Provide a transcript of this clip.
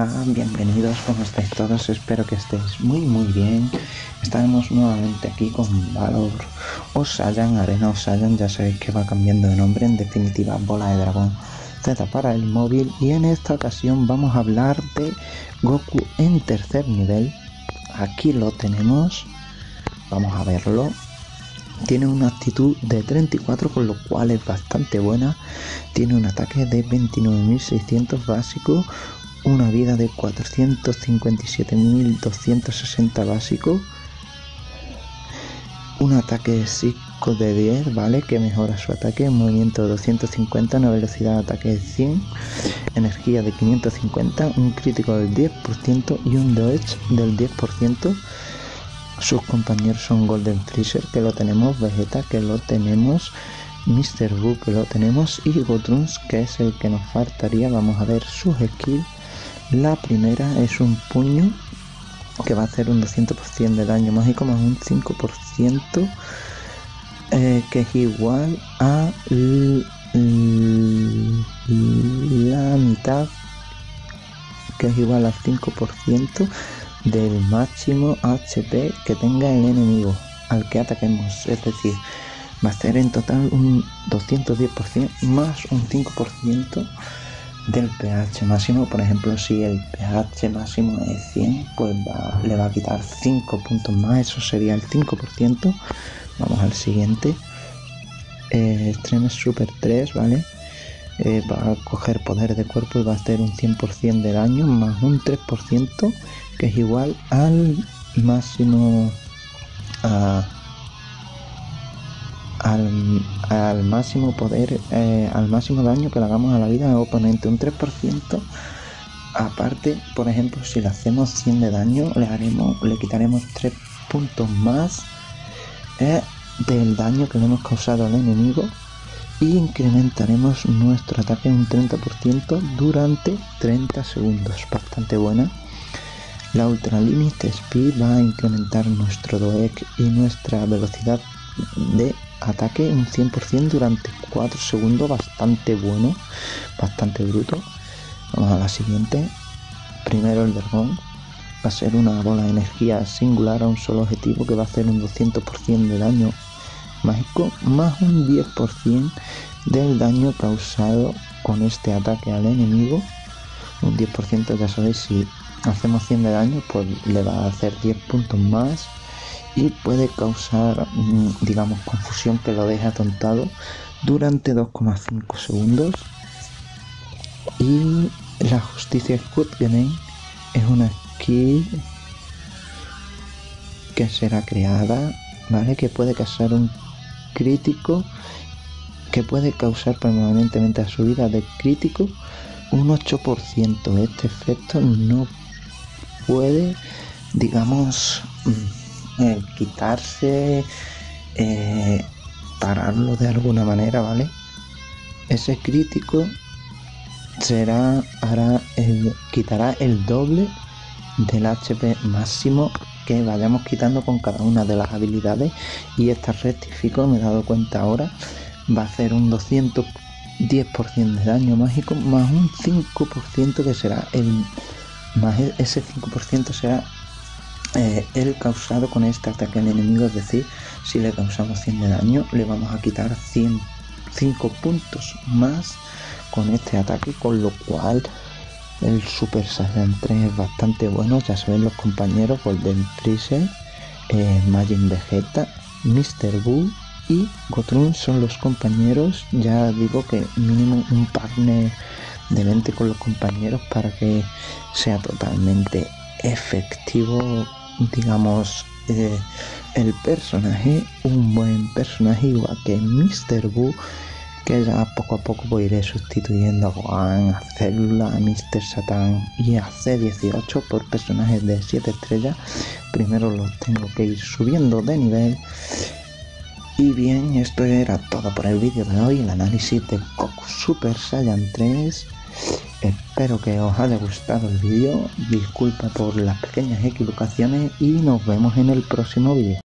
Hola, bienvenidos, ¿cómo estáis todos? Espero que estéis muy bien. Estamos nuevamente aquí con Valor of Saiyan, Arena of Saiyan, ya sabéis que va cambiando de nombre, en definitiva Bola de Dragón Z para el móvil. Y en esta ocasión vamos a hablar de Goku en tercer nivel. Aquí lo tenemos, vamos a verlo. Tiene una actitud de 34, con lo cual es bastante buena. Tiene un ataque de 29.600 básico, una vida de 457.260 básico, un ataque psíquico de 10, ¿vale? Que mejora su ataque, movimiento de 250, una velocidad de ataque de 100, energía de 550, un crítico del 10% y un dodge del 10%. Sus compañeros son Golden Freezer, que lo tenemos, Vegeta, que lo tenemos, Mr. Buu, que lo tenemos, y Gotruns, que es el que nos faltaría. Vamos a ver sus skills. La primera es un puño, que va a hacer un 200% de daño mágico más un 5%, que es igual a la mitad, que es igual al 5%. Del máximo HP que tenga el enemigo al que ataquemos, es decir, va a ser en total un 210% más un 5% del pH máximo. Por ejemplo, si el pH máximo es 100, pues le va a quitar 5 puntos más, eso sería el 5%. Vamos al siguiente, Extreme Super 3, ¿vale? Va a coger poder de cuerpo y va a hacer un 100% de daño más un 3%, que es igual al máximo al máximo poder, al máximo daño que le hagamos a la vida del oponente, un 3%. Aparte, por ejemplo, si le hacemos 100 de daño, le quitaremos 3 puntos más del daño que le hemos causado al enemigo, y incrementaremos nuestro ataque un 30% durante 30 segundos. Bastante buena. La Ultra Limit Speed va a incrementar nuestro DOEC y nuestra velocidad de ataque un 100% durante 4 segundos. Bastante bueno, bastante bruto. Vamos a la siguiente. Primero el dragón. Va a ser una bola de energía singular a un solo objetivo, que va a hacer un 200% de daño mágico más un 10% del daño causado con este ataque al enemigo. Un 10%, ya sabéis, si hacemos 100 de daño, pues le va a hacer 10 puntos más y puede causar, digamos, confusión, que lo deja atontado durante 2,5 segundos. Y la Justicia Squid Game es una skill que será creada, ¿vale? Que puede causar un crítico, que puede causar permanentemente a su vida de crítico un 8%. Este efecto no puede, digamos, quitarse, pararlo de alguna manera, ¿vale? Ese crítico quitará el doble del HP máximo que vayamos quitando con cada una de las habilidades. Y esta, rectifico, me he dado cuenta ahora, va a hacer un 210% de daño mágico más un 5%, que será ese 5% será el causado con este ataque al enemigo. Es decir, si le causamos 100 de daño, le vamos a quitar 5 puntos más con este ataque, con lo cual el Super Saiyan 3 es bastante bueno. Ya se ven los compañeros: Golden Freezer, Majin Vegeta, Mr. Buu y Gotrun son los compañeros. Ya digo que mínimo un partner de 20 con los compañeros para que sea totalmente efectivo, digamos, el personaje. Un buen personaje, igual que Mr. Buu, que ya poco a poco pues iré sustituyendo a Gohan, a Célula, a Mr. Satan y a C18 por personajes de 7 estrellas. Primero los tengo que ir subiendo de nivel. Y bien, esto era todo por el vídeo de hoy, el análisis de Goku Super Saiyan 3. Espero que os haya gustado el vídeo, disculpa por las pequeñas equivocaciones y nos vemos en el próximo vídeo.